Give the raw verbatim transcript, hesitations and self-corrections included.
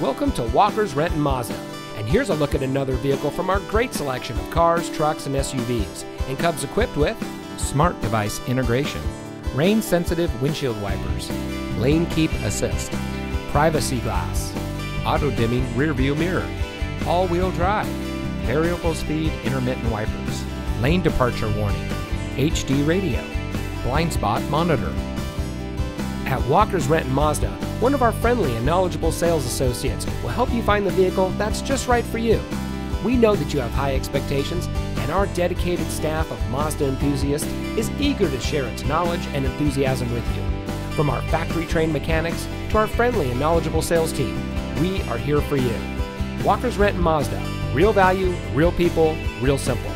Welcome to Walker's Renton Mazda, and here's a look at another vehicle from our great selection of cars, trucks, and S U Vs, and comes equipped with smart device integration, rain-sensitive windshield wipers, lane keep assist, privacy glass, auto-dimming rear-view mirror, all-wheel drive, variable speed intermittent wipers, lane departure warning, H D radio, blind spot monitor. At Walker's Renton Mazda, one of our friendly and knowledgeable sales associates will help you find the vehicle that's just right for you. We know that you have high expectations, and our dedicated staff of Mazda enthusiasts is eager to share its knowledge and enthusiasm with you. From our factory-trained mechanics to our friendly and knowledgeable sales team, we are here for you. Walker's Renton Mazda. Real value, real people, real simple.